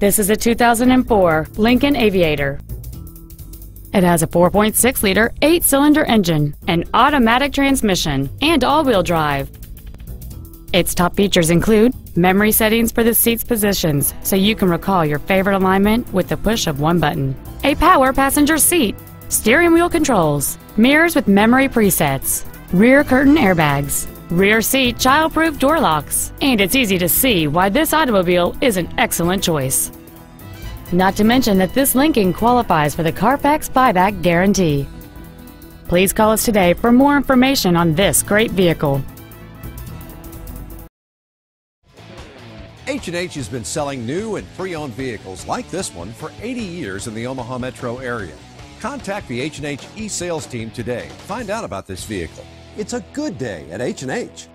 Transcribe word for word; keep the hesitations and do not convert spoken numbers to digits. This is a two thousand four Lincoln Aviator. It has a four point six liter eight-cylinder engine, an automatic transmission, and all-wheel drive. Its top features include memory settings for the seat's positions, so you can recall your favorite alignment with the push of one button, a power passenger seat, steering wheel controls, mirrors with memory presets, rear curtain airbags, rear seat child-proof door locks, and it's easy to see why this automobile is an excellent choice. Not to mention that this Lincoln qualifies for the Carfax buyback guarantee. Please call us today for more information on this great vehicle. H and H has been selling new and pre-owned vehicles like this one for eighty years in the Omaha metro area. Contact the H and H e-sales team today. Find out about this vehicle. It's a good day at H and H.